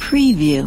Preview.